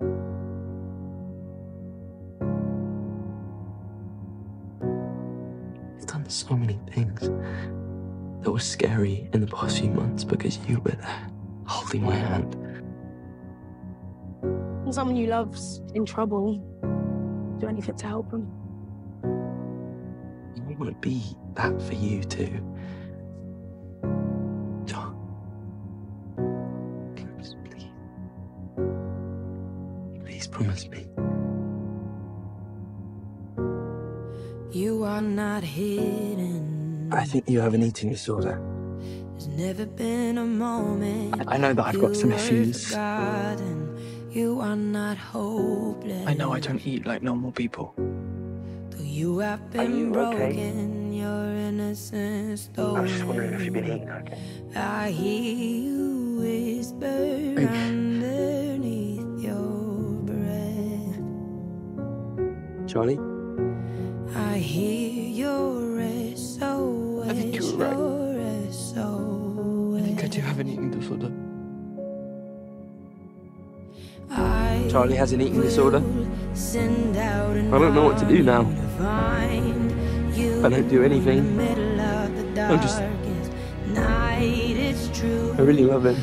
I've done so many things that were scary in the past few months because you were there, holding my hand. When someone you love's in trouble, do anything to help them. I want to be that for you too. John, please, please promise me. You are not hidden. I think you have an eating disorder. There's never been a moment. I know that I've got some issues. You are not hopeless. I know I don't eat like normal people. You have been broken, okay? Your innocence stolen. I was just wondering if you've been eating okay. I hear you whisper underneath your breath. Charlie? I hear your SOS. I think you're right. I think I do have an eating disorder. Charlie has an eating disorder. I don't know what to do now. I don't do anything. I'm just... I really love him.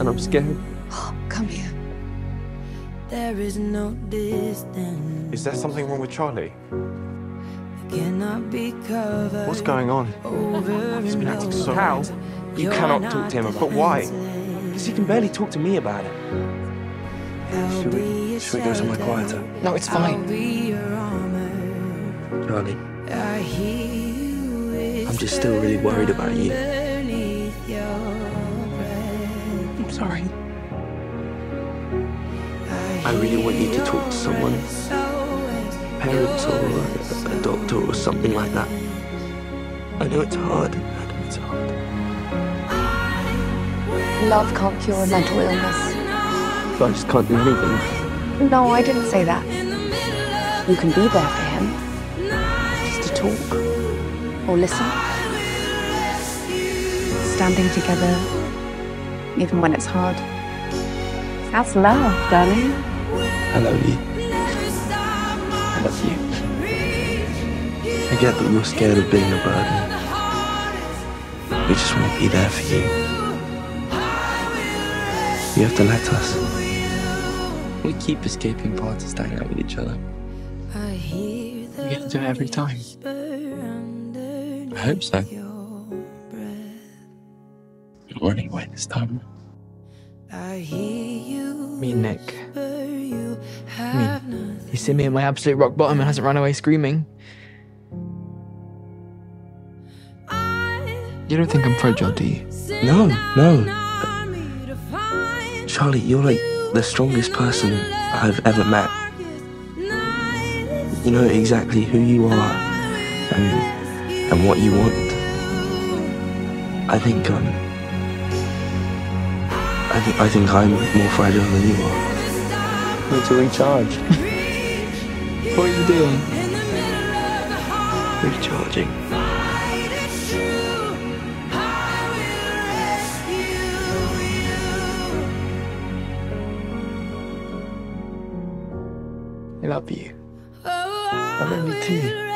And I'm scared. Oh, come here. Is there something wrong with Charlie? What's going on? He's been acting so bad. You cannot talk to him about it. But why? Because he can barely talk to me about it. Should we go somewhere quieter? No, it's fine. Charlie, I'm just still really worried about you. I'm sorry. I really want you to talk to someone. Parents or a doctor or something like that. I know it's hard. Love can't cure mental illness. So I just can't do anything. No, I didn't say that. You can be there for him, just to talk or listen. Standing together, even when it's hard. That's love, darling. I love you. I love you. I get that you're scared of being a burden. We just want to be there for you. You have to let us. We keep escaping parties, staying out with each other. We get to do it every time. I hope so. Not running away this time. Me and Nick. I mean, he's seen me at my absolute rock bottom and hasn't run away screaming. You don't think I'm fragile, do you? No, no. But Charlie, you're like the strongest person I've ever met. You know exactly who you are and what you want. I think I'm more fragile than you are. Need to recharge. What are you doing? Recharging. I love you. I love you too.